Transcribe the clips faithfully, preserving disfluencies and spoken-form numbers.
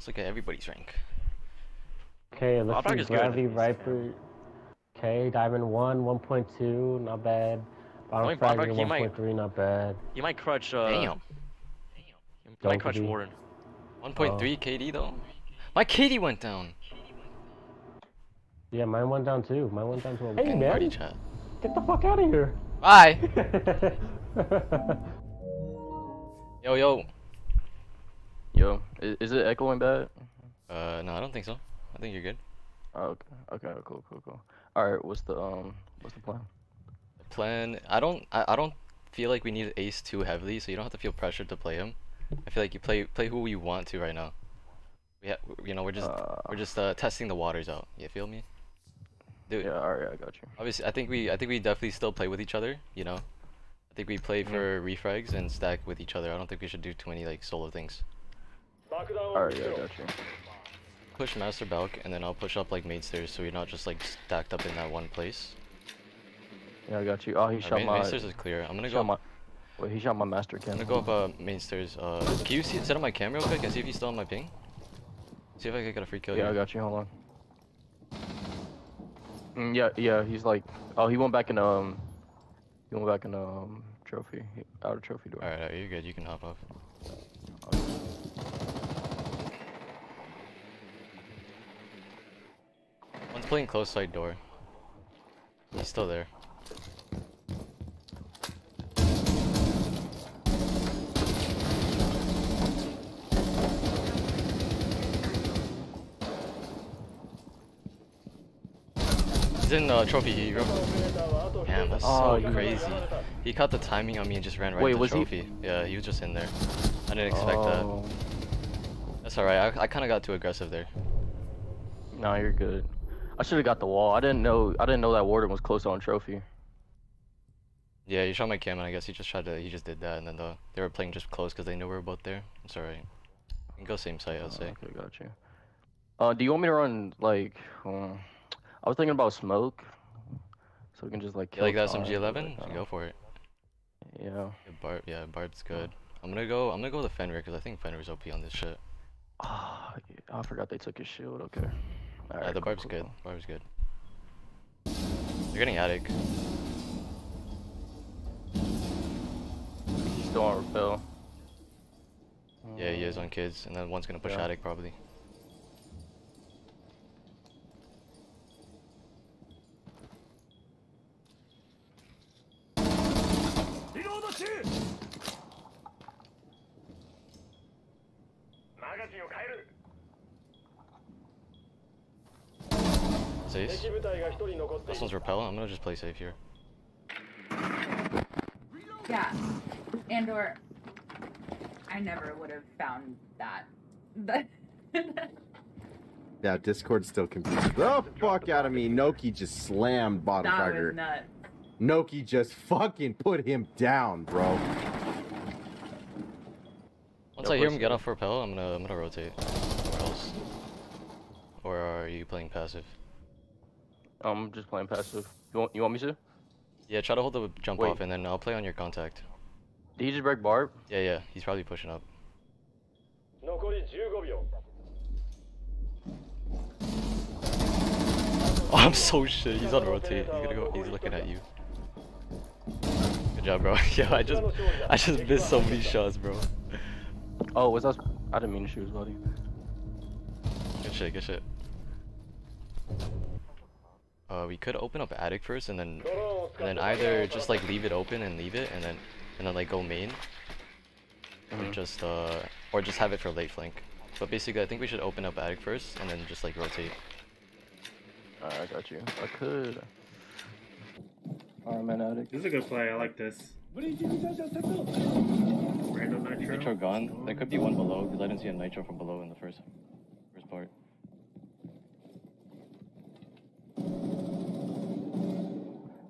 Let's look at everybody's rank. Okay, it looks like Gravy Riper. Okay, Diamond one, one point two, not bad. Bottom Fighter one point three, not bad. You might crutch, uh... Damn. Damn. You might crutch Warden. one point three K D though. My K D went down. Yeah, mine went down too. Mine went down to a hey, man. Chat. Get the fuck out of here. Bye. Yo, yo. Yo, is, is it echoing bad? Uh, no, I don't think so. I think you're good. Oh, okay, okay, cool, cool, cool. Alright, what's the, um, what's the plan? The plan, I don't, I, I don't feel like we need Ace too heavily, so you don't have to feel pressured to play him. I feel like you play, play who you want to right now. We have, you know, we're just, uh, we're just, uh, testing the waters out. You feel me? Dude, yeah, alright, I got you. Obviously, I think we, I think we definitely still play with each other. You know, I think we play mm-hmm. for refrags and stack with each other. I don't think we should do too many like solo things. Alright, yeah, I got you. Push Master Balk, and then I'll push up like main stairs, so you're not just like stacked up in that one place. Yeah, I got you. Oh, he shot right, my main stairs is clear. I'm gonna go. My... Wait, he shot my master cam. I'm gonna go up uh, main stairs. Uh, can you see, set up my cam real quick and see if he's still on my ping? See if I can get a free kill. Yeah, here. I got you. Hold on. Mm, yeah, yeah, he's like, oh, he went back in, um, he went back in, um, trophy, he, out of trophy door. Alright, you're good, you can hop off. Okay. One's playing close side door. He's still there. He's in uh, Trophy hero. Damn, that's oh, so crazy. He caught the timing on me and just ran right Wait, to was Trophy. He... Yeah, he was just in there. I didn't expect oh. that. That's alright, I, I kinda got too aggressive there. Nah, you're good. I should've got the wall. I didn't know I didn't know that Warden was close on Trophy. Yeah, you shot my cam and I guess he just tried to, he just did that and then the, they were playing just close because they knew we were both there. It's alright. You can go same site, I would say. Okay, gotcha. Uh, do you want me to run, like, hold on. I was thinking about smoke, so we can just like kill. You like that S M G eleven? Like, uh, go for it. Yeah. yeah. Barb, yeah, Barb's good. I'm gonna go. I'm gonna go with Fenrir because I think Fenrir's O P on this shit. Ah, oh, yeah, I forgot they took his shield. Okay. All right, yeah, the cool, Barb's cool, good. Cool. Barb's good. They're getting Attic. He's still on repel. Yeah, he is on kids, and then one's gonna push yeah. Attic probably. Ace. This one's repel. I'm gonna just play safe here. Yeah, and or I never would have found that. But yeah, Discord's still confused. The fuck out of me! Noki just slammed Bottom Fighter. That was nuts. Noki just fucking put him down, bro. Once I hear him get off repel, I'm gonna I'm gonna rotate. Or else, or are you playing passive? I'm um, just playing passive. You want, you want me to? Yeah, try to hold the jump Wait. off and then I'll play on your contact. Did he just break Barb? Yeah, yeah, he's probably pushing up. Oh, I'm so shit. He's on rotate. He's gonna go. He's looking at you. Good job, bro. Yeah, I just, I just missed so many shots, bro. Oh, was that? I didn't mean to shoot, buddy. Good shit. Good shit. Uh, we could open up Attic first, and then, and then either just like leave it open and leave it, and then, and then like go main, mm-hmm. or just uh, or just have it for late flank. But basically, I think we should open up Attic first, and then just like rotate. Alright, I got you. I could. Arm and Attic. This is a good play. I like this. What did you do? Random Nitro. Nitro gone. There could be one below because I didn't see a Nitro from below in the first, first part.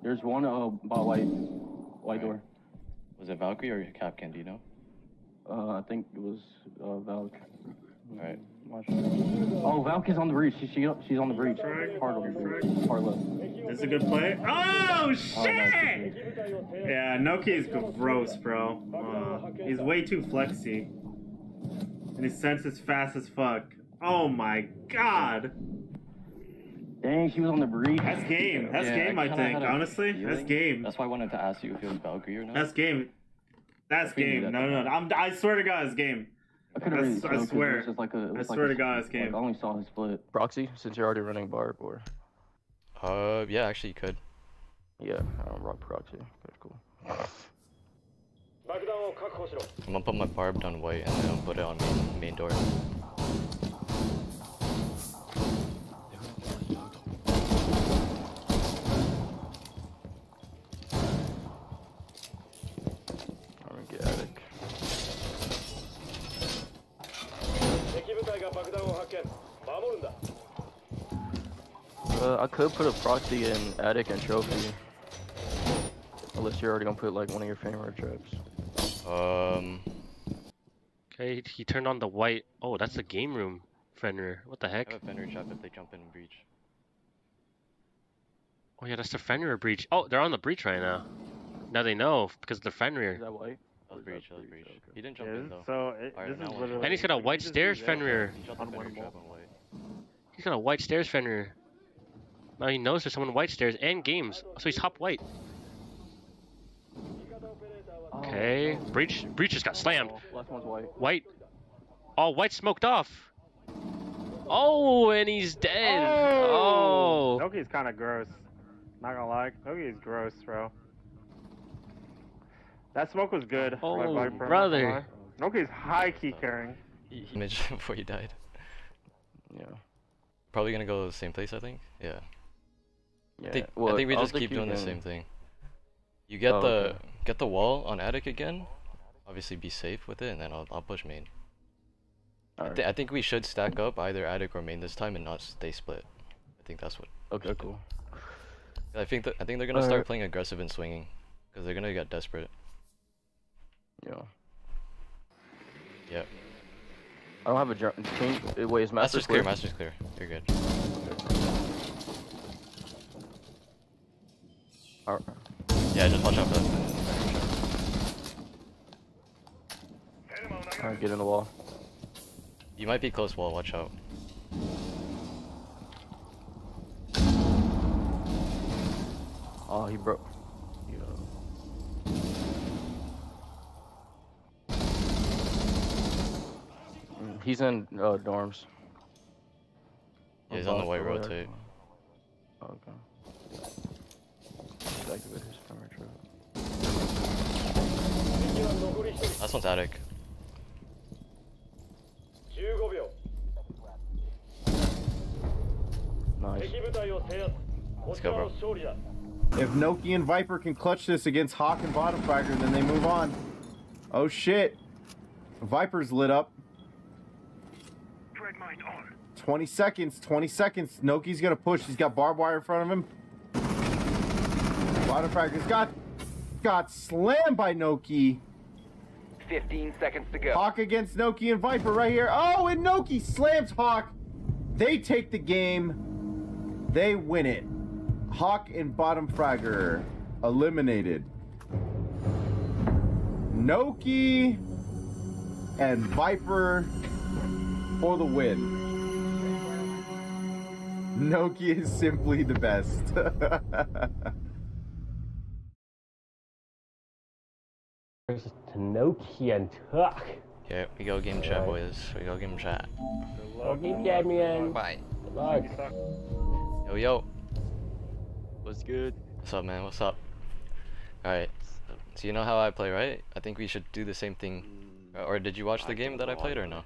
There's one uh, bot white, white right. door. Was it Valkyrie or Cap Candino? Uh, I think it was uh, Valk. Alright. Oh, Valk is on the breach. She, she, she's on the breach. Right. Hard left. Hard left. This is a good play. Oh, shit! Oh, yeah, Noki is gross, bro. Uh, he's way too flexy. And his sense is fast as fuck. Oh my god. Dang, he was on the breach. That's game. That's yeah, game, I, I think. Honestly, feeling. That's game. That's why I wanted to ask you if it was Valkyrie or not. That's game. That's game. That no, no, no. I'm, I swear to God, it's game. I, I, really I know, swear. It was like a, it was I like swear a, to God, it's game. Like I only saw his split. Proxy, since you're already running Barb, or? Uh, yeah, actually, you could. Yeah, I don't rock Proxy. That's cool. I'm gonna put my Barb down white and then I'll put it on main, main door. Uh, I could put a proxy in Attic and Trophy. Unless you're already gonna put like one of your favorite traps. Um. Okay, he turned on the white. Oh, that's the game room, Fenrir. What the heck? I have a Fenrir trap if they jump in breach. Oh yeah, that's the Fenrir breach. Oh, they're on the breach right now. Now they know because of the Fenrir. Is that white? That was breach, that was breach. Okay. He didn't jump yeah, in though. So it, right, this is literally... And he's got a white stairs, Fenrir. He on Fenrir trap on white. He's got a white stairs, Fenrir. Now he knows there's someone white stairs and games, so he's hop white. Okay, oh, no. breach, breach just got slammed. Oh, last one's white. White, all white smoked off. Oh, and he's dead. Oh. oh. Noki's kind of gross. Not gonna lie, Noki's gross, bro. That smoke was good. Oh, like Viper, brother. Noki's high key carrying. He, he made before he died. Yeah. Probably gonna go to the same place, I think. Yeah. Yeah. I think, well, I think we just keep doing can... the same thing. You get oh, the okay. get the wall on Attic again. Obviously, be safe with it, and then I'll I'll push main. I, th right. I think we should stack up either Attic or main this time and not stay split. I think that's what. Okay, cool. I think that I think they're gonna All start right. playing aggressive and swinging, because they're gonna get desperate. Yeah. Yep. I don't have a jump. Wait, is Master's clear? Master's clear. You're good. All right. Yeah, just watch out for that. Alright, get in the wall. You might be close wall, watch out. Oh, he broke. Yeah. Mm, he's in uh, dorms. Yeah, he's on the white rotate. Oh, okay. That's one's Attic. Nice. Let's go, bro. If Noki and Viper can clutch this against Hawk and Bottom Fighter, then they move on. Oh shit. Viper's lit up. twenty seconds, twenty seconds. Noki's gonna push. He's got barbed wire in front of him. Bottom Fighter's got got slammed by Noki. fifteen seconds to go. Hawk against Noki and Viper right here. Oh, and Noki slams Hawk. They take the game. They win it. Hawk and Bottom Fragger eliminated. Noki and Viper for the win. Noki is simply the best. Tanoki and Tuck. Yeah, we go game chat, boys. We go game chat. Go game chat, man. Bye. Bye. Yo, yo. What's good? What's up, man? What's up? Alright. So you know how I play, right? I think we should do the same thing. Or did you watch the game that I played or no?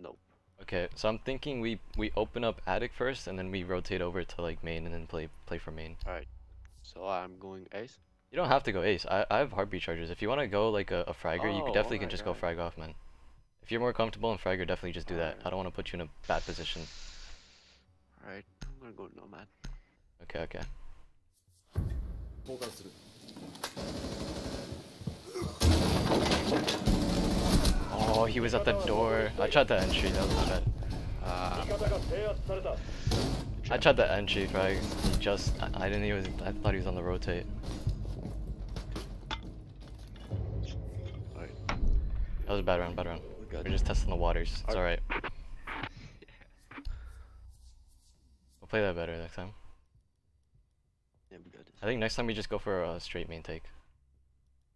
Nope. Okay, so I'm thinking we, we open up Attic first and then we rotate over to like main and then play play for main. Alright. So I'm going Ace. You don't have to go Ace. I, I have heartbeat chargers. If you want to go like a, a fragger, oh, you definitely oh can just God. go frag off, man. If you're more comfortable in fragger, definitely just do all that. Right. I don't want to put you in a bad position. Alright, I'm going to go nomad. Okay, okay. Oh, he was at the door. I tried the entry, that was bad. Uh, I tried the entry frag. He just, I, I didn't he was, I thought he was on the rotate. That was a bad round, bad round. We're just testing the waters. It's alright. We'll play that better next time. Yeah, we got this. I think next time we just go for a straight main take.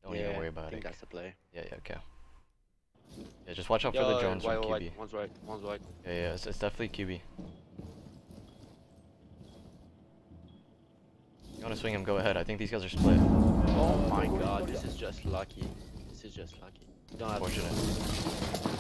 Don't yeah, even worry about I think it. That's the play. Yeah, yeah, okay. Yeah, just watch out Yo, for the drones from Q B. Right. One's right, one's right. Yeah, yeah, it's, it's definitely Q B. You wanna swing him, go ahead. I think these guys are split. Oh my god, this is just lucky. This is just lucky. You don't have to.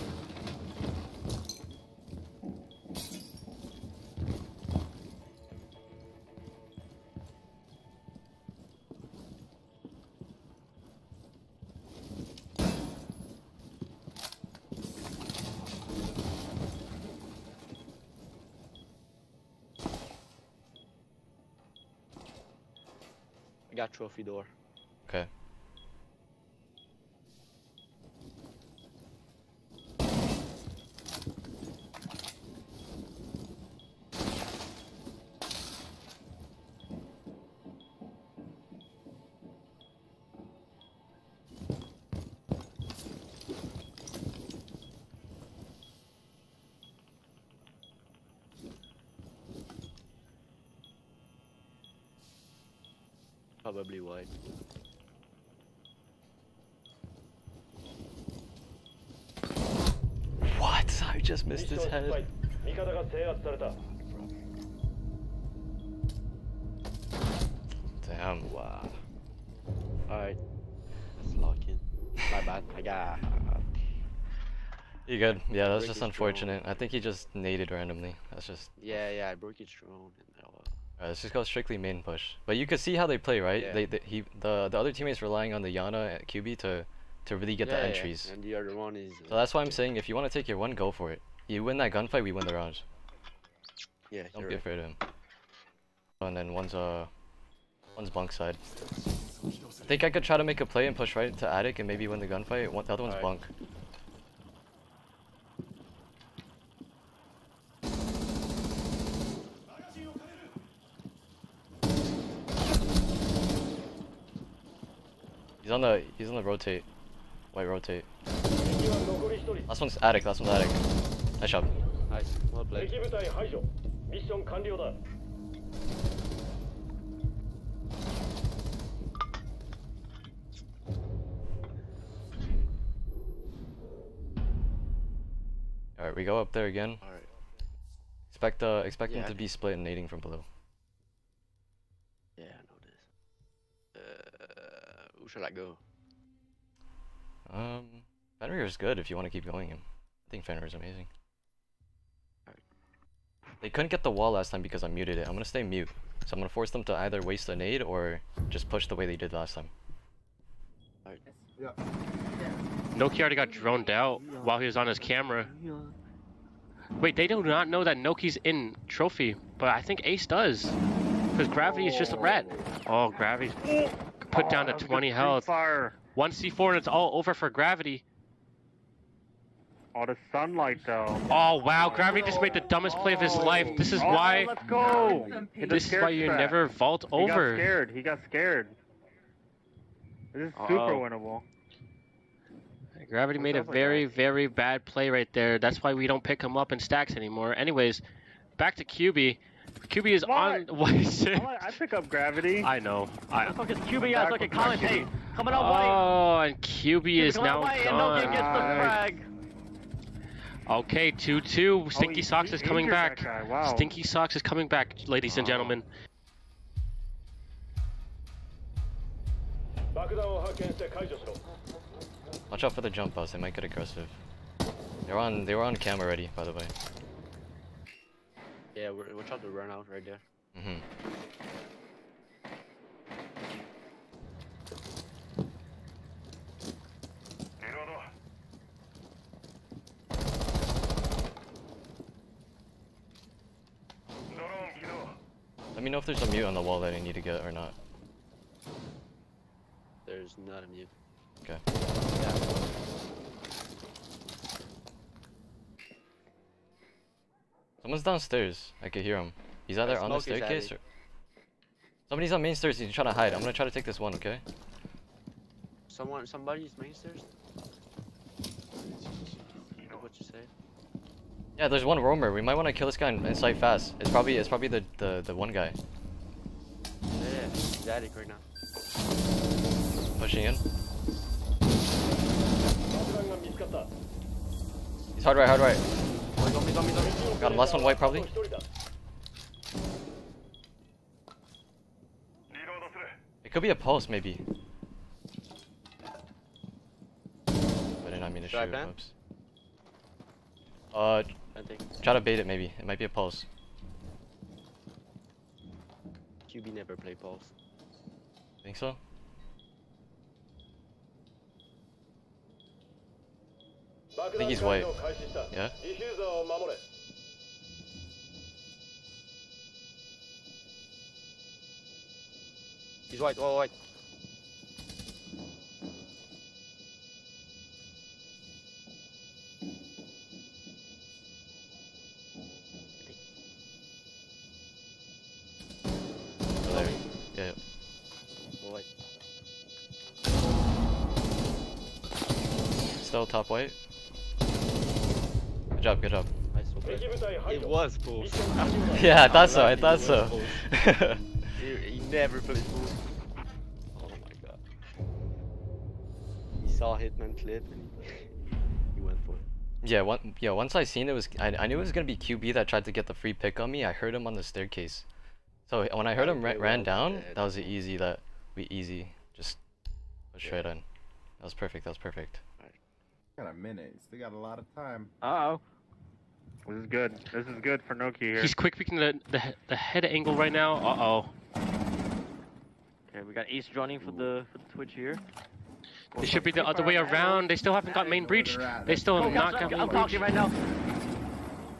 Trophy door. Okay. Probably white. What? I just missed his head. Damn. Wow. Alright. Let's lock in. My bad. I got. You good? Yeah, that was just unfortunate. I think he just naded randomly. That's just. Yeah, yeah, I broke his drone. Alright, let's just go strictly main push. But you can see how they play, right? Yeah. They, they he the the other teammate's relying on the Yana at Q B to to really get yeah, the yeah. entries. And the other one is. Uh, so that's why I'm saying if you want to take your one, go for it. You win that gunfight, we win the round. Yeah. Don't be afraid of him. And then one's uh, one's bunk side. I think I could try to make a play and push right to Attic and maybe win the gunfight. One, the other one's right. bunk. He's on the he's on the rotate, white rotate. Last one's Attic. Last one's Attic. Nice job. Nice. Well played. All right, we go up there again. All right. Expect uh expect yeah, them to be split and nading from below. Who should I go? Um, Fenrir is good if you want to keep going him. I think Fenrir is amazing. All right. They couldn't get the wall last time because I muted it. I'm gonna stay mute, so I'm gonna force them to either waste a nade or just push the way they did last time. All right. Yeah. Noki already got droned out while he was on his camera. Wait, they do not know that Noki's in Trophy, but I think Ace does, because Gravity is just a rat. Oh, Gravity. Put down to twenty health. Fire. One C four and it's all over for Gravity. Oh, the sunlight though. Oh wow, Gravity just made the dumbest oh. play of his life. This is oh, why. Let's go. This is why you track. never vault he over. He got scared. He got scared. This is uh -oh. super winnable. Gravity made a very, nice. very bad play right there. That's why we don't pick him up in stacks anymore. Anyways, back to Q B. Q B is what? on white shit. I pick up Gravity. I know. I the fuck is Q B as like a college hate. Coming out white. Oh, and Q B is now gone. Right. Okay, two two. Stinky oh, Socks is coming back. Wow. Stinky Socks is coming back, ladies oh. and gentlemen. Watch out for the jump outs. They might get aggressive. They're on. They were on cam already, by the way. Yeah, we're, we're trying to run out right there. Mm-hmm. Let me know if there's a mute on the wall that I need to get or not. There's not a mute. Okay. Yeah. Someone's downstairs. I can hear him. He's either on the staircase or... Somebody's on main stairs. He's trying to hide. I'm gonna try to take this one, okay? Someone... Somebody's main stairs? You know what you say? Yeah, there's one roamer. We might want to kill this guy and sight fast. It's probably it's probably the the the one guy. Yeah, he's Attic right now. Pushing in. He's hard right, hard right. Got him. Last one white probably. It could be a pulse maybe. I did not mean to shoot. Oops. Uh, try to bait it maybe. It might be a pulse. Q B never play pulse. Think so? I think he's white. Yeah? He's white, all white. Still top white. Good job, good job. It was Pulse. Yeah, I thought so, I thought so. he, he never played Pulse. Oh my god. He saw Hitman clip and he, he went for it. Yeah, one, yeah, once I seen it, was I, I knew it was going to be Q B that tried to get the free pick on me. I heard him on the staircase. So when I heard him ra ran down, that was easy, that we easy. Just push yeah. right in. That was perfect, that was perfect. Got a minute. Still got a lot of time. Uh oh. This is good. This is good for Noki here. He's quick picking the, the the head angle right now. Uh oh. Okay, we got Ace joining for the for the Twitch here. They should be the other way around. They still haven't got main breach. They still have not got main breach. I'm talking right now.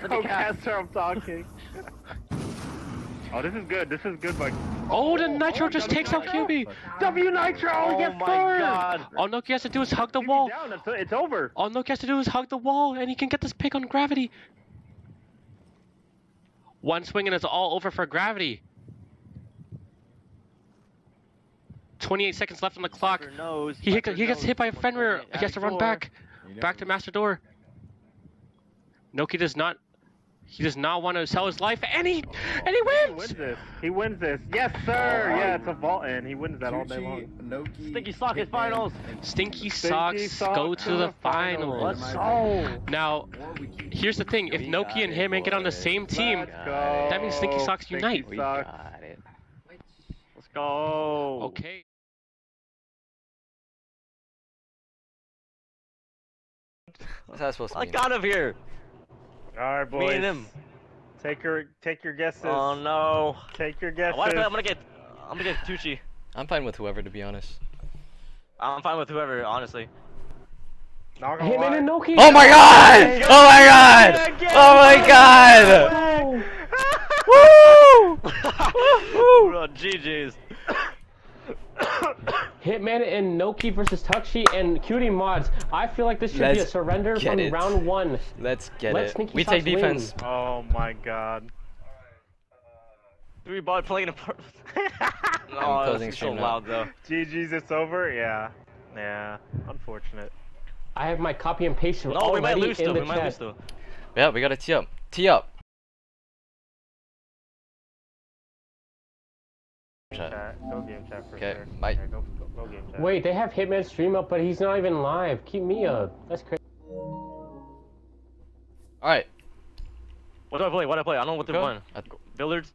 Oh, Master, I'm talking. Oh, this is good. This is good, Mike. Oh, the Nitro just takes out Q B. W Nitro, yes sir! All Noki has to do is hug the wall. It's over. All Noki has to do is hug the wall, and he can get this pick on Gravity. One swing and it's all over for Gravity. twenty-eight seconds left on the clock. He he gets hit by a Fenrir. He has to run back, back to Master Door. Noki does not. He does not want to sell his life, and he, and he wins! He wins this. He wins this. Yes, sir! Yeah, it's a vault in. He wins that all day long. Noki, Stinky Socks Hitman, finals! Stinky Socks Stinky Sock go to the finals. Let's go! Now, here's the thing. If Noki and Hitman get on the same team, that means Stinky Socks unite. We got it. Let's go! Okay. What's that supposed to mean? I got him here! Alright, boys. Me and him. Take your take your guesses. Oh no. Take your guesses. I'm gonna get I'm gonna get Tsuchi. I'm fine with whoever, to be honest. I'm fine with whoever, honestly. Not gonna lie. And Noki. Oh my god! Oh my god! Oh my god! Oh my god! Woo! Woo! G G's. Hitman and Noki versus Tsuchi and Cutie Mods. I feel like this should Let's be a surrender from it. round one. Let's get Let it. We take defense. Win. Oh my god. Three bot playing a part. Oh, that's so loud though. G G's, it's over? Yeah. Yeah. Unfortunate. I have my copy and paste. No, we might lose though. We might lose though. Yeah, we gotta tee up. Tee up. Chat. Go game chat for okay, sure. Mike. Yeah, go, go, go game chat. Wait, they have Hitman stream up, but he's not even live. Keep me up. That's crazy. Alright. What do I play? What do I play? I don't know what to run. Billiards?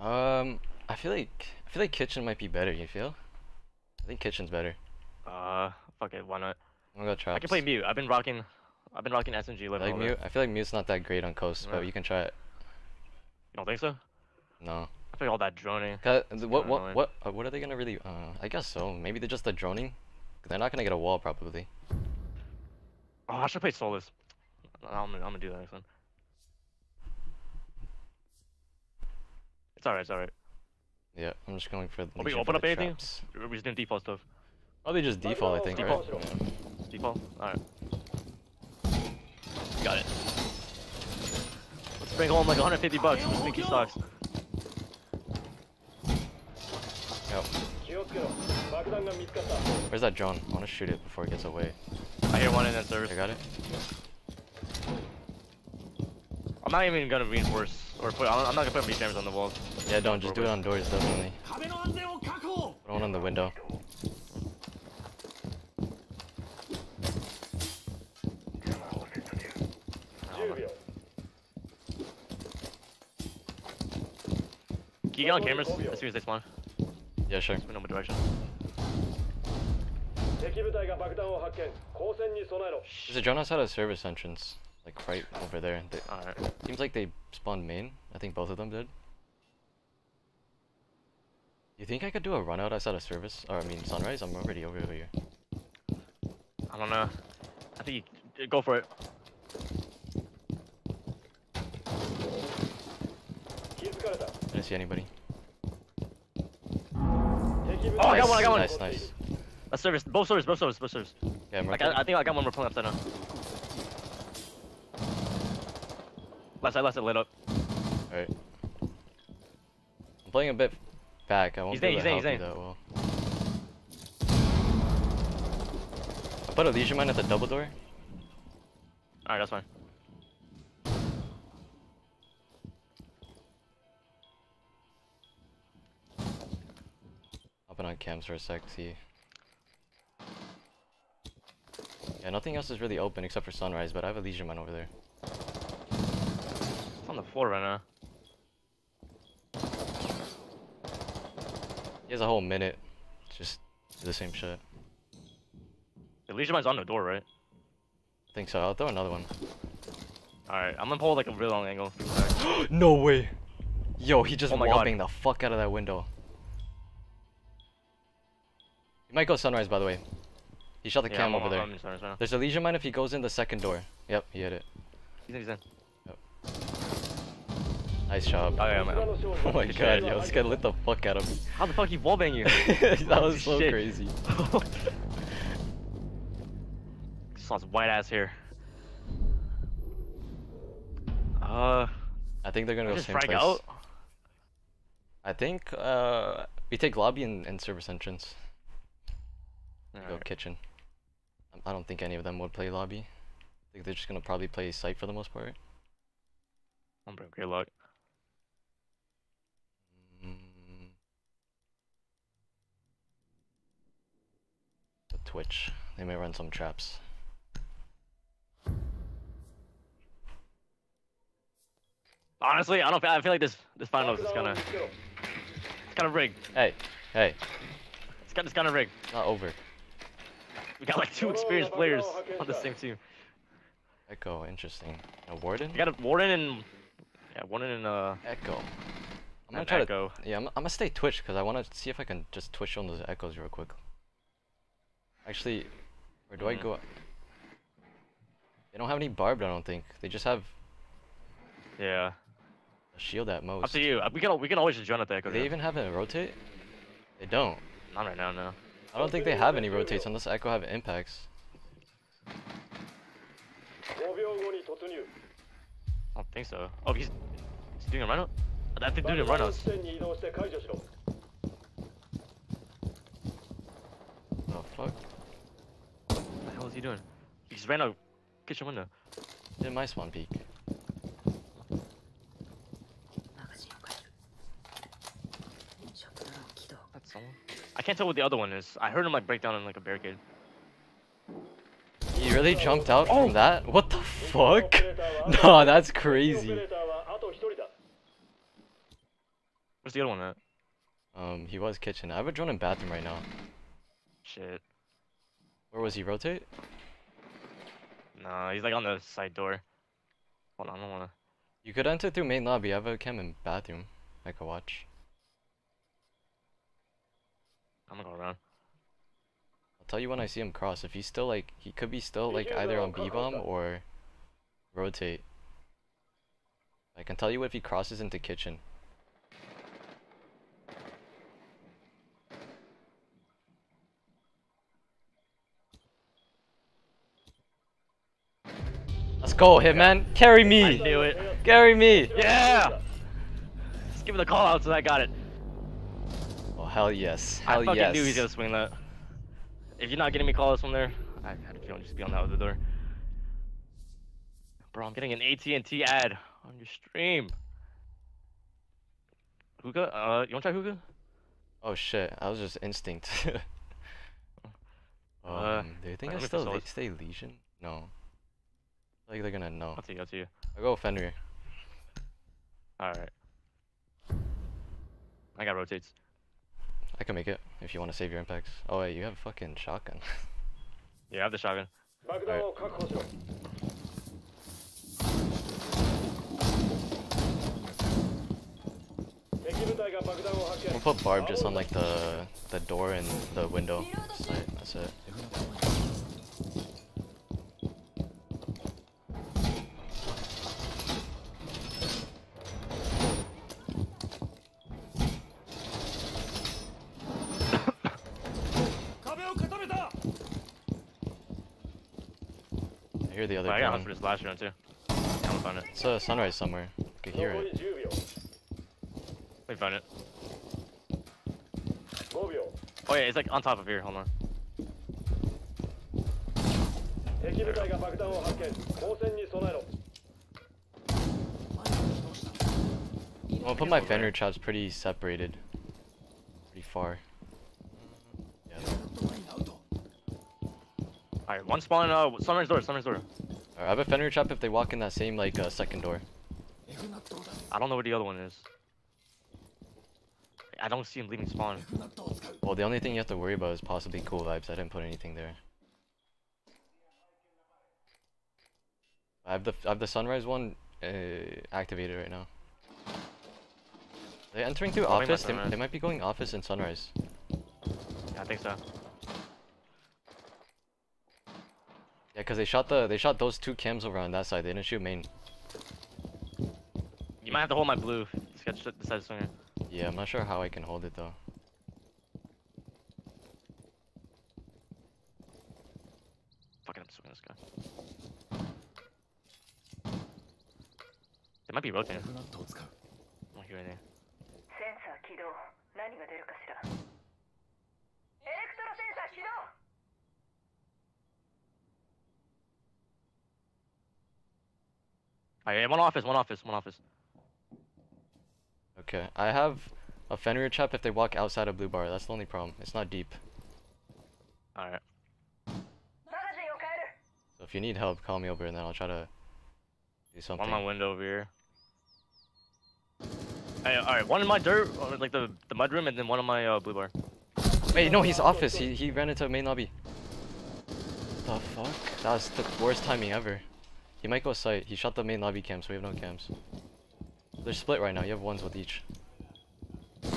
Um, I feel like I feel like kitchen might be better, you feel? I think kitchen's better. Uh, fuck it, why not? I'm gonna go traps. I can play Mute. I've been rocking I've been rocking S M G like Mute. There. I feel like Mute's not that great on coast, yeah. but you can try it. You don't think so? No. I feel all that droning. What what what uh, what are they gonna really? Uh, I guess so. Maybe they're just the droning. They're not gonna get a wall probably. Oh, I should play Solus. I'm, I'm gonna do that next one. It's alright, it's alright. Yeah, I'm just going for. Are we open up anything? We're just doing default stuff. Oh, they just default, I think. Default. Right? Yeah. Default. Alright. Got it. Let's bring home like one hundred fifty bucks. I think he sucks. Yo. Where's that drone? I want to shoot it before it gets away. I hear one in that service. I got it. I'm not even gonna reinforce or put. I'm not gonna put breach damage on the walls. Yeah, don't. Just do it on doors, definitely. Put one on the window. Can you get on cameras as soon as they spawn? Yeah, sure. We know what direction. There's a drone outside of service entrance, like right over there. They, right. Seems like they spawned main. I think both of them did. You think I could do a run out outside of service? Or I mean sunrise? I'm already over here. I don't know. I think you go for it. I didn't see anybody. Oh, I got one, I got one! Nice, nice. That's service, both service, both service, both service. Yeah, I'm right. I, I think I got one more pulling upside down. Left side, left side, lit up. Alright. I'm playing a bit back, I won't be able to help you that well. I put a leisure mine at the double door. Alright, that's fine. On cams for a sec, see. Yeah, nothing else is really open except for sunrise, but I have a leisure mine over there. It's on the floor right now. He has a whole minute. Just do the same shit. The leisure mine's on the door, right? I think so. I'll throw another one. Alright, I'm gonna pull like a really long angle. No way! Yo, he just oh wallbanged the fuck out of that window. He might go sunrise, by the way. He shot the yeah, cam I'm over there. Right, there's a leisure mine if he goes in the second door. Yep, he hit it. He's in, he's in. Yep. Nice job. Oh, yeah, man. Oh my god, yo, this guy lit the fuck out of me. How the fuck he wallbang you? That was so shit. Crazy. This one's white ass here. Uh, I think they're gonna go the same place. Out? I think uh, we take lobby and, and service entrance. Go right. Kitchen. I don't think any of them would play lobby. I think they're just gonna probably play site for the most part. I'm broke. Good luck. Mm. The Twitch. They may run some traps. Honestly, I don't. I feel like this this finals is gonna. It's kind of rigged. Hey, hey. It's kind of, it's kind of rigged. Not over. We got like two experienced players on the same team. Echo, interesting. A Warden? You got a Warden and... Yeah, Warden and uh... Echo. I'm gonna try Echo. To... Yeah, I'm, I'm gonna stay Twitch because I wanna see if I can just Twitch on those Echoes real quick. Actually, where do mm. I go? They don't have any Barb, I don't think. They just have... Yeah. A shield at most. Up to you. We can, we can always just join at the Echo. They yeah. even have it rotate? They don't. Not right now, no. I don't think they have any rotates unless Echo have impacts. I don't think so. Oh, he's, he's doing a run-out? I think they're doing run-outs. Oh, fuck. What the hell is he doing? He just ran out kitchen window. Did my spawn peek. That's someone. I can't tell what the other one is. I heard him like break down in like a barricade. He really jumped out oh. from that? What the fuck? Nah, that's crazy. Where's the other one at? Um, he was kitchen. I have a drone in bathroom right now. Shit. Where was he? Rotate? Nah, he's like on the side door. Hold on, I don't wanna. You could enter through main lobby. I have a cam in bathroom. I could watch. I'm gonna go around. I'll tell you when I see him cross. If he's still like, he could be still like either on B-bomb or rotate. I can tell you if he crosses into kitchen. Let's go, Hitman. Carry me. I knew it. Carry me. Yeah. Just give me the call out so I got it. Hell yes. Hell I fucking yes. knew he's gonna swing that. If you're not getting me calls from there, I had a feeling just be on that other door. Bro, I'm getting an A T and T ad on your stream. Hookah? Uh, you wanna try hookah? Oh shit, I was just instinct. um, uh, do you think I still le stay Legion? No. I think they're gonna know. I'll see you, I'll see you. I'll go Fenrir. Alright. I got rotates. I can make it if you want to save your impacts. Oh wait, you have a fucking shotgun. Yeah, I have the shotgun. All right. We'll put Barb just on like the the door and the window. That's it. That's it. I hear the other. I got one for this last round too. Yeah, I found it. It's a sunrise somewhere. I can hear it. We found it. Oh yeah, it's like on top of here. Hold on. There we go. Well, I put my Fenrir chops pretty separated, pretty far. Alright, one spawn, uh, Summer's door, Summer's door. Alright, I have a Fenrir trap if they walk in that same, like, uh, second door. I don't know where the other one is. I don't see him leaving spawn. Well, the only thing you have to worry about is possibly cool vibes. I didn't put anything there. I have the, I have the sunrise one uh, activated right now. They're entering through office. They, they might be going office and sunrise. Yeah, I think so. Yeah, cause they shot the they shot those two cams over on that side. They didn't shoot main. You might have to hold my blue. This guy shot the side swinger. Yeah, I'm not sure how I can hold it though. Fucking, I'm swinging this guy. They might be rotating. I'm not hearing anything. Alright, one office, one office, one office. Okay, I have a Fenrir trap if they walk outside of blue bar. That's the only problem. It's not deep. Alright. So if you need help, call me over and then I'll try to do something. One in my window over here. Hey, alright, one in my dirt, like the, the mud room, and then one in my uh, blue bar. Wait, no, he's office. He, he ran into main lobby. What the fuck? That was the worst timing ever. He might go site. He shot the main lobby cam, so we have no cams. They're split right now. You have ones with each. Is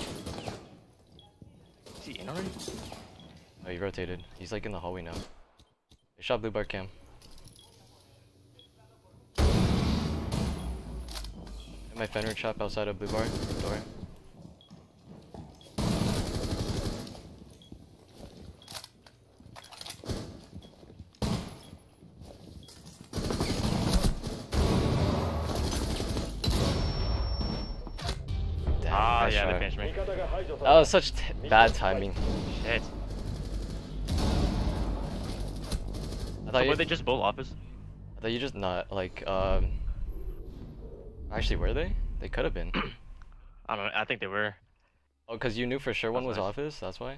he in already? Oh, he rotated. He's like in the hallway now. They shot blue bar cam. And my Fenrir chop outside of blue bar door. That was such t bad timing. Shit. I thought so were they just both office? I thought you just not, like, um... Actually, were they? They could have been. I don't know, I think they were. Oh, because you knew for sure one was nice. Office, that's why?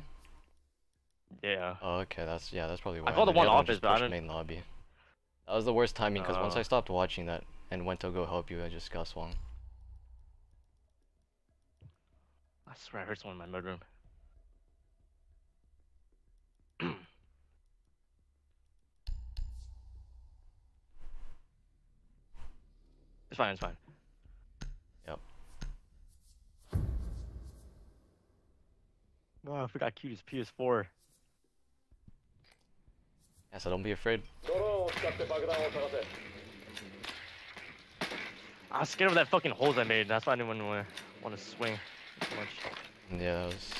Yeah. Oh, okay, that's, yeah, that's probably why. I called the one office, but I didn't... main lobby. That was the worst timing, because uh... once I stopped watching that and went to go help you, I just got swung. I swear I heard someone in my mud room. It's fine, it's fine. Yep. Wow, I forgot Cutie's P S four. Yeah, so don't be afraid. I was scared of that fucking holes I made, that's why I didn't want to swing. Much. Yeah, that was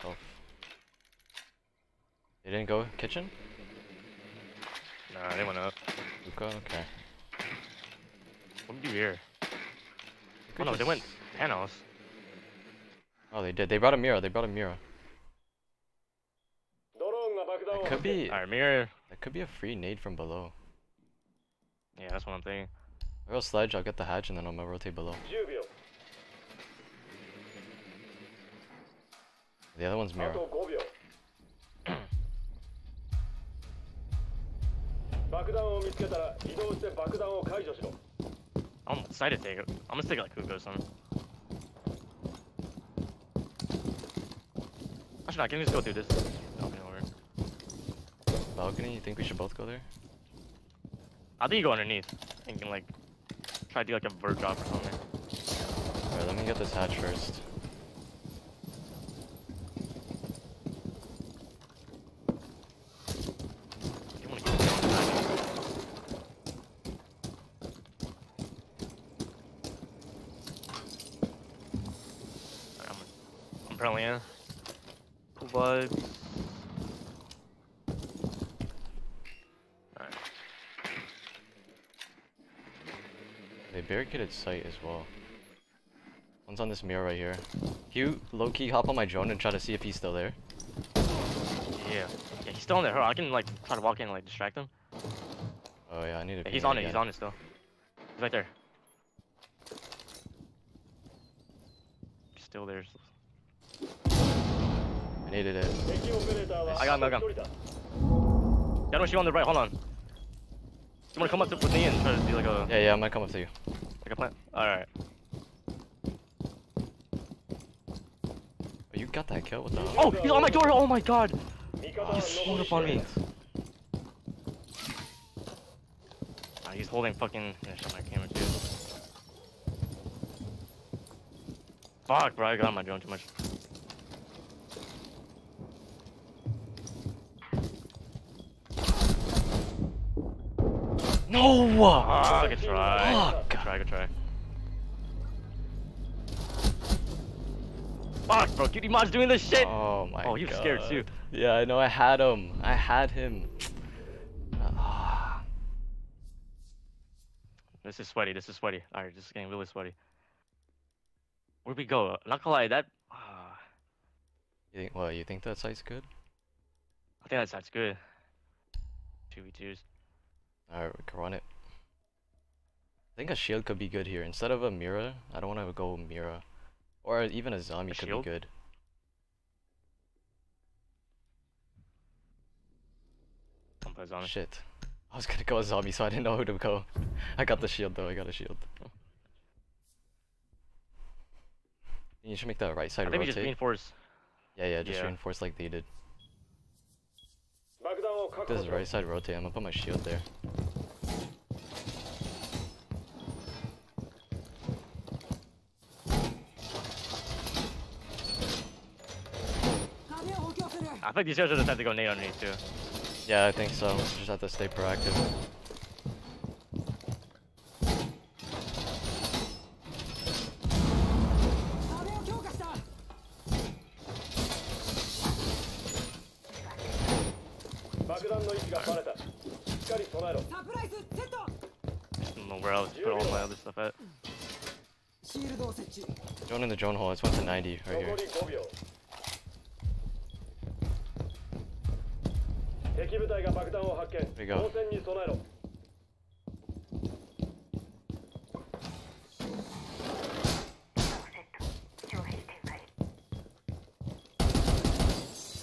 tough. They didn't go kitchen? Nah, they went up. Luka, okay. What did you hear? Oh no, just... they went Penthouse. Oh, they did. They brought a Mira. They brought a Mira. That could be. Alright, Mira. That could be a free nade from below. Yeah, that's what I'm thinking. I'll slide you, I'll get the hatch and then I'm gonna rotate below. Juvial. The other one's Mira. I'm excited to take it. I'm gonna stick it like Kugo or something. Actually, not. Can we just go through this? Balcony over. Balcony? You think we should both go there? I think you go underneath. And you can like try to do like a bird drop or something. Alright, let me get this hatch first. Barricaded sight as well. One's on this mirror right here. Can you low-key hop on my drone and try to see if he's still there? Yeah. Yeah, he's still in there. I can like try to walk in and like distract him. Oh yeah, I need to. Yeah, he's on again. it, he's on it still. He's right there. Still there. I needed it. I got him, I got him. That one, she on the right, hold on. You wanna come up to, with me and try to do like a... Yeah, yeah, I'm gonna come up to you. Like a plant? Alright. Oh, you got that kill? What the hell? Oh! He's on my door! Oh my god! Oh, he swung up on me. Oh, he's holding fucking... Yeah, shut my camera too. Fuck, bro, I got on my drone too much. No! Ah, oh, good try. Fuck. Good try, good try. Fuck, bro. Cutie Mod's doing this shit. Oh my god. Oh, you were scared too. Yeah, I know. I had him. I had him. This is sweaty. This is sweaty. Alright, this is getting really sweaty. Where'd we go? Not gonna lie, that. Uh... You think? Well, you think that site's good? I think that site's good. two v twos. Alright, we can run it. I think a shield could be good here. Instead of a Mira, I don't want to go Mira. Or even a zombie a could shield? be good. Don't play zombie. Shit. I was gonna go a zombie, so I didn't know who to go. I got the shield though, I got a shield. You should make that right side I think rotate. We just reinforce. Yeah, yeah, just yeah. reinforce like they did. This is right side rotate, I'm gonna put my shield there. I think these guys just have to go nade underneath too. Yeah, I think so. Just have to stay proactive. Drone in the drone hole, it's went to ninety right here. There we go.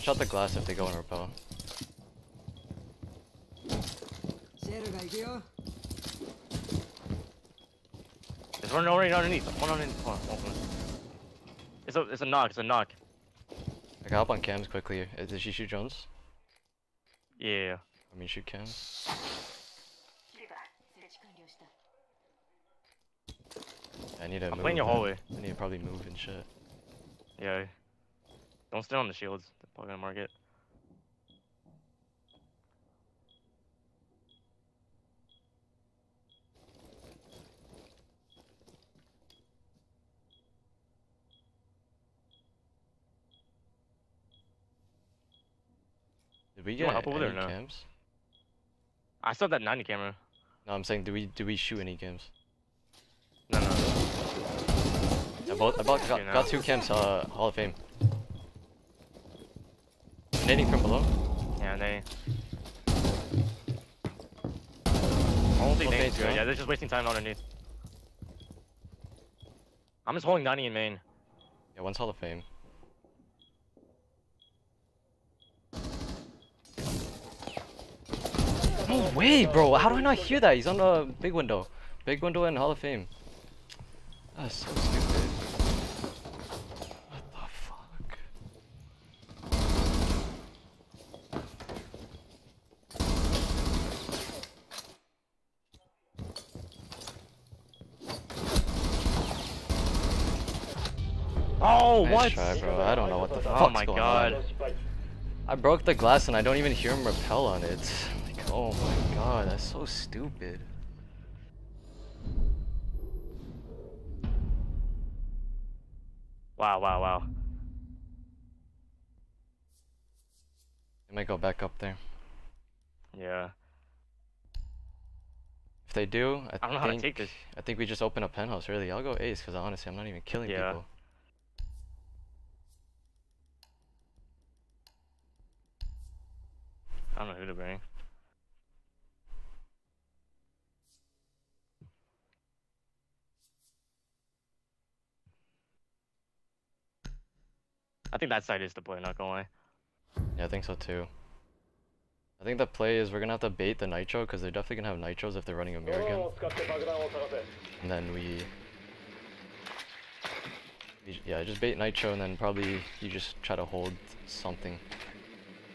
Shot the glass if they go and repel. There's one already underneath. One underneath. One, one, one. It's a, it's a knock. It's a knock. I can hop on cams quickly. Did she shoot drones? Yeah. I mean, shoot cams. I need to. I'm move. Playing your hallway. I need to probably move and shit. Yeah. Don't stand on the shields. They're probably gonna mark it. We get help over there no? cams? I still have that ninety camera. No, I'm saying, do we do we shoot any cams? No, no. I bought I bought got, got two cams. Uh, Hall of Fame. Nading from below. Yeah, nading. I don't think nading's good. Yeah, they're just wasting time underneath. I'm just holding ninety in main. Yeah, one's Hall of Fame. No way, bro! How do I not hear that? He's on the big window. Big window and Hall of Fame. That's so stupid. Oh, nice what? Try, bro. I don't know what the fuck's oh my going god. On. I broke the glass and I don't even hear him rappel on it. Like, oh my god, that's so stupid. Wow, wow, wow. They might go back up there. Yeah. If they do, I, I don't know how to take this. I think we just open a penthouse, really. I'll go Ace, because honestly, I'm not even killing yeah. people. I don't know who to bring. I think that side is the play, not gonna lie. Yeah, I think so too. I think the play is we're gonna have to bait the Nitro, because they're definitely gonna have Nitros if they're running a mirror gun. And then we... Yeah, just bait Nitro and then probably you just try to hold something.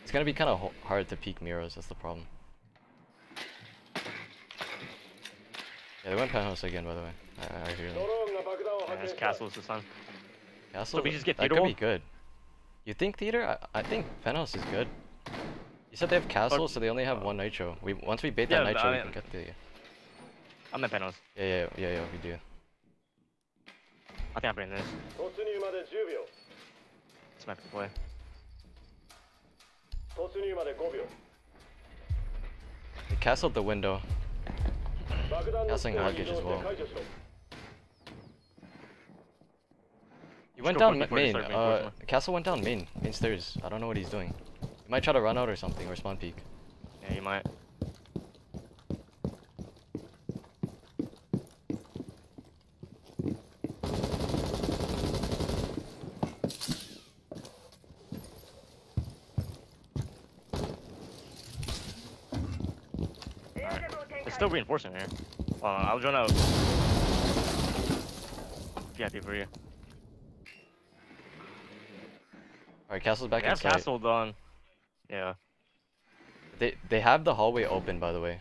It's gonna be kind of hard to peek mirrors, that's the problem. Yeah, they went penthouse again, by the way. I, I hear them. Yeah, his castle is the sun. Castle? So we just get that could wall? Be good. You think theater? I, I think penthouse is good. You said they have castle, so they only have one Nitro. We Once we bait that yeah, Nitro, I, we can get the... I'm at penthouse. Yeah, yeah, yeah, yeah, yeah, we do. I think I'm bringing this. It's my play. They castled the window. Castling luggage as well. He went down main. Uh, Castle went down main. Main stairs. I don't know what he's doing. He might try to run out or something or spawn peek. Yeah, he might. Still reinforcing here. Uh, I'll join out. Be happy for you. Alright, Castle's back in sight. They have Castle done. Yeah. They they have the hallway open, by the way.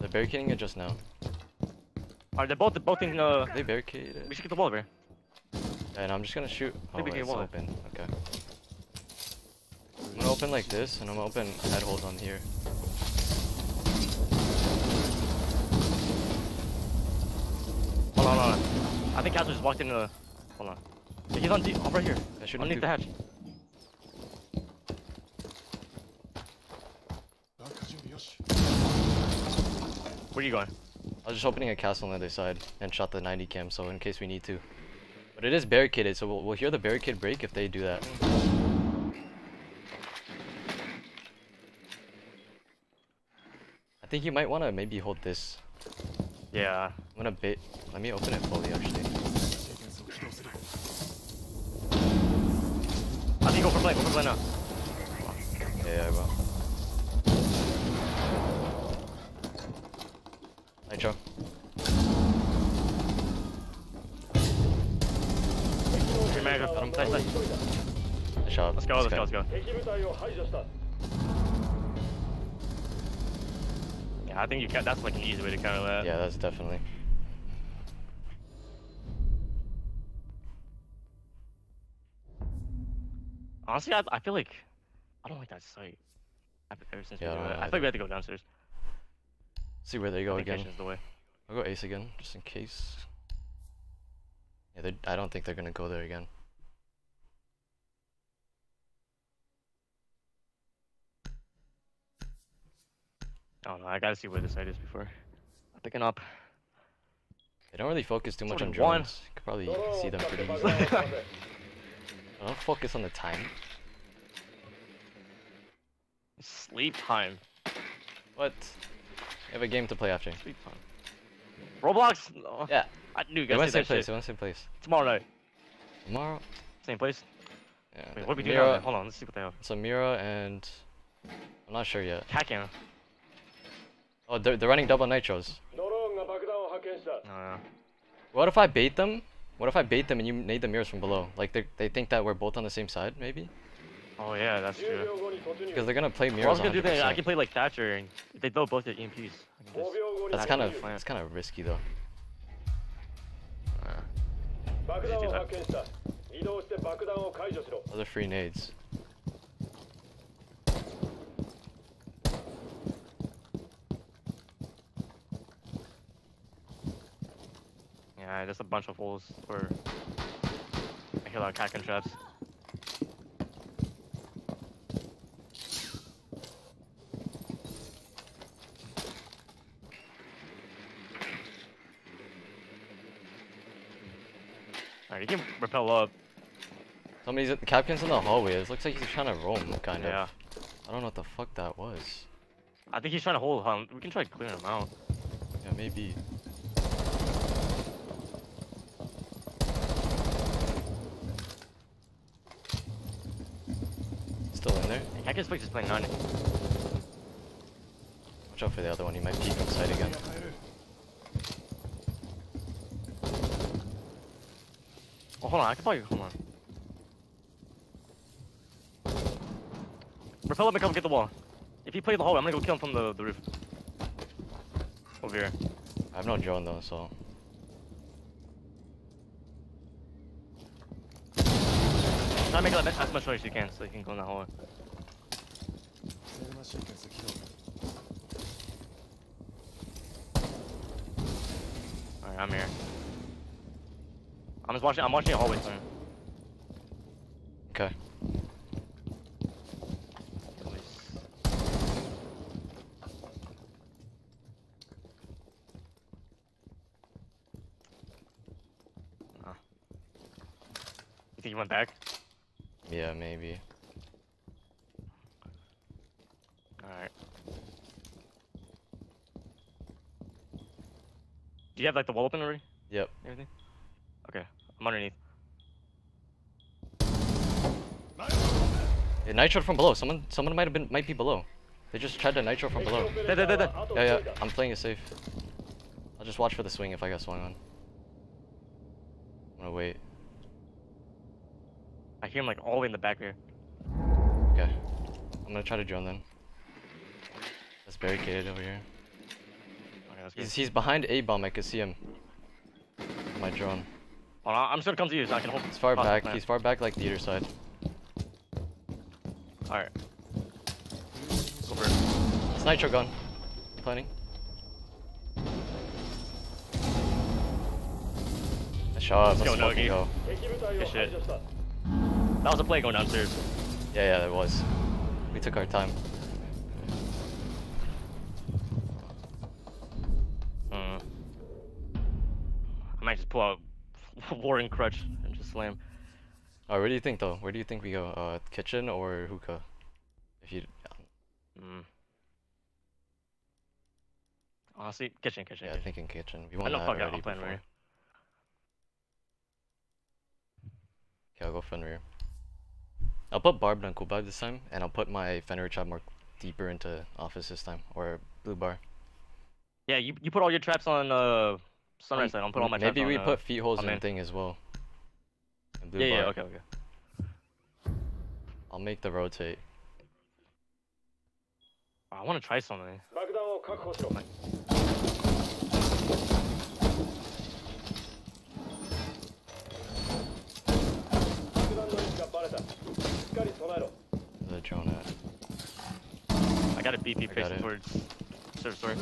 They're barricading it just now. Alright, they're both they're both in uh they barricade it. We should get the wall over here. Yeah, and I'm just gonna shoot. Oh, wait, it's open. Okay. I'm gonna open like this, and I'm gonna open head hold on here. Hold on, hold on. I think Castle just walked into the. Hold on. Yeah, he's on deep. I'm right here. I should underneath the hatch. Where are you going? I was just opening a castle on the other side and shot the ninety cam, so in case we need to. But it is barricaded, so we'll, we'll hear the barricade break if they do that. I think you might want to maybe hold this. Yeah, I'm gonna bait. Let me open it fully actually. I think go for play, go for play now. Yeah, I will. Nitro. Nice shot. Let's go, let's go, let's go. I think you can, that's like an easy way to counter that. Yeah, that's definitely. Honestly, I, I feel like I don't like that site. I've been there since yeah, we do it. I feel like we have to go downstairs. See where they go again. The way. I'll go Ace again, just in case. Yeah, I don't think they're gonna go there again. I don't know, I gotta see where the site is before I'm picking up. They don't really focus too much on drones. You could probably see them pretty easily. I don't focus on the time. Sleep time. What? You have a game to play after. Sleep time. Roblox? No. Yeah. I knew you guys did that shit. They went same place, they went same place. Tomorrow. Tomorrow? Same place? Yeah. Wait, what are we doing now? Hold on, let's see what they have. So Mira and... I'm not sure yet. Hacking. Oh, they're, they're running double nitros. Uh, what if I bait them? What if I bait them and you nade the mirrors from below? Like, they they think that we're both on the same side, maybe? Oh yeah, that's true. Because they're gonna play mirrors. Well, I was gonna do that. I can play like Thatcher, and if they throw both their E M Ps. That's kind of that's kind of risky though. Uh, Those are free nades. Yeah, just a bunch of holes. Or I hear a lot of cacking traps. Alright, you can rappel up. Somebody's at the Capkin's in the hallway. It looks like he's trying to roam, kind yeah. of. I don't know what the fuck that was. I think he's trying to hold him. We can try to clear him out. Yeah, maybe. Still in there? I guess we're just playing nine. Watch out for the other one. He might peek inside again. Oh, hold on, I can probably, hold on. Rappel up and come get the wall. If he plays the hallway, I'm gonna go kill him from the, the roof. Over here. I have no drone though, so. Try to make like, as much noise as you can so you can go in the hallway. Alright, I'm here. I'm just watching. I'm watching it always. Okay. Nah. You think he went back? Yeah, maybe. All right. Do you have like the wall open already? Yep. Everything. Okay, I'm underneath. It nitroed from below. Someone, someone might have been, might be below. They just tried to nitro from below. There, there, there, there. Yeah, yeah. I'm playing it safe. I'll just watch for the swing if I got swung on. I'm gonna wait. I hear him like all the way in the back here. Okay, I'm gonna try to drone then. That's barricaded over here. Okay, that's he's he's behind A bomb. I can see him. My drone. I'm just gonna come to you so I can hold. He's far back. He's far back, like theater side. All right. Go for it. It's nitro gun. Planning. Nice shot. Let's go, Noki. Go. Good shit. That was a play going downstairs. Yeah, yeah, it was. We took our time. Mm. I might just pull out Warren crutch and just slam. Alright, where do you think though? Where do you think we go? Uh, kitchen or hookah? If you. Yeah. Mm. Honestly, kitchen, kitchen. Yeah, kitchen. Thinking kitchen. We want to fuck out. I'm playing rear. Okay, I'll go Fenrir. I'll put Barb on cool vibe this time, and I'll put my Fenrir trap more deeper into office this time, or blue bar. Yeah, you you put all your traps on. Uh... Sunrise, I don't put all my maybe we on, put feet holes in the thing as well. And blue yeah, bar. Yeah, okay, okay. I'll make the rotate. I want to try something. There's a drone at. I got a B P facing towards server story. I'm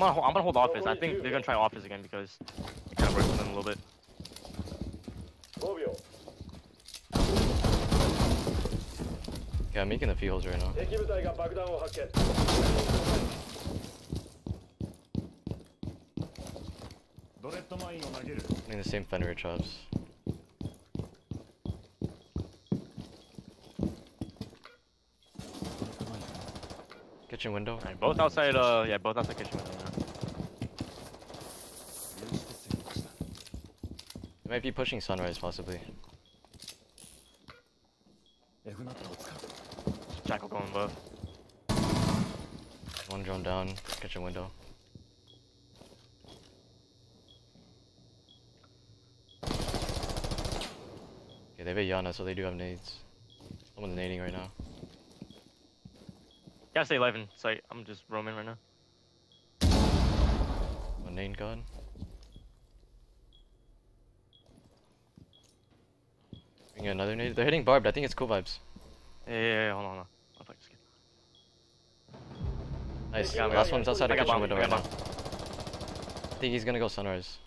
gonna, I'm gonna hold office. I think they're gonna try office again because it kind of works with them a little bit. Yeah, I'm making the fields right now. I mean, the same Fenrir chops. Kitchen window. All right, both outside. Uh, yeah, both outside kitchen window. They might be pushing sunrise, possibly. Jackal going above. One drone down. Kitchen window. Okay, they have a Yana, so they do have nades. Someone's nading right now. Gotta stay alive in sight. I'm just roaming right now. One nade gone. Bring another nade. They're hitting Barb. I think it's cool vibes. Yeah, yeah, yeah. Hold on, hold on. I'll fuck this kid. Nice. Yeah, Last yeah, one's yeah. outside the kitchen window right now. I think he's gonna go sunrise.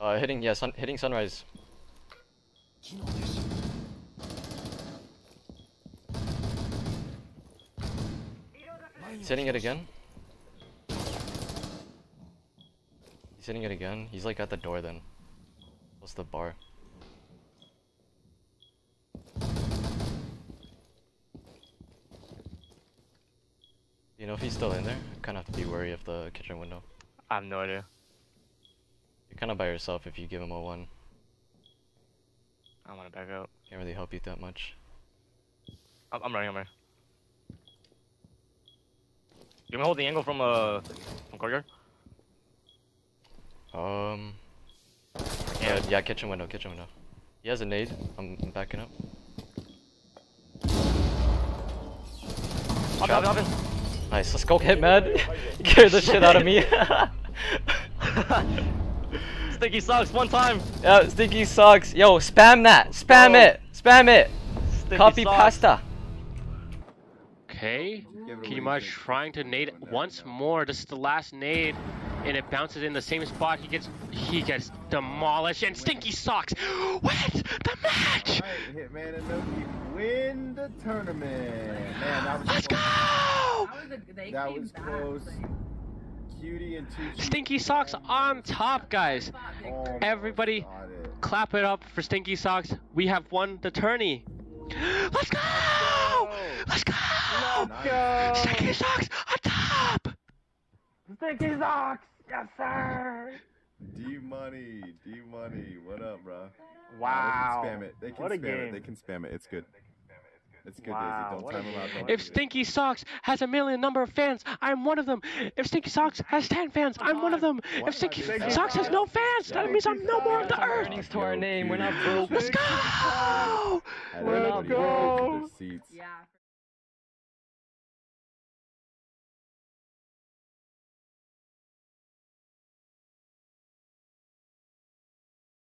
Uh, hitting, yeah, sun, hitting sunrise. He's hitting it again. He's hitting it again. He's like at the door then. What's the bar? You know if he's still in there? I kind of have to be wary of the kitchen window. I have no idea. You're kind of by yourself if you give him a one. I'm gonna back out. Can't really help you that much. I'm, I'm running, I'm running. Can we hold the angle from uh from courtyard? Um. Yeah. Uh, yeah, kitchen window, kitchen window. He has a nade. I'm, I'm backing up. Hop, hop, hop in. Nice, let's go, Hitman. Get the shit out of me. Stinky Socks one time. Yeah, Stinky Socks. Yo, spam that. Spam oh. it. Spam it. Stinky Copy socks. pasta. Okay. Kima's trying to nade once more. This is the last nade, and it bounces in the same spot. He gets he gets demolished. And Stinky Socks wins the match. All right, Hitman and Noki win the tournament. Man, that was Let's close. go. That was close. Cutie and Tsuchi. Stinky Socks on top, guys. Oh, everybody, God, it. clap it up for Stinky Socks. We have won the tourney. Let's go. Let's go! Let's go! Stinky Socks on top! Stinky Socks! Yes, sir! D-Money, D-Money, what up, bro? Wow! They can spam it, they can what spam it, they can spam it, it's good. It's good, wow. Daisy, don't time them out. Don't if Stinky Socks has a million number of fans, I'm one of them. If Stinky Socks has ten fans, I'm one of them. What? If Stinky, Stinky Socks has no fans, that means I'm no more of the earth. Earnings to our name, we're not broke. Let's go! Let's go! Yeah.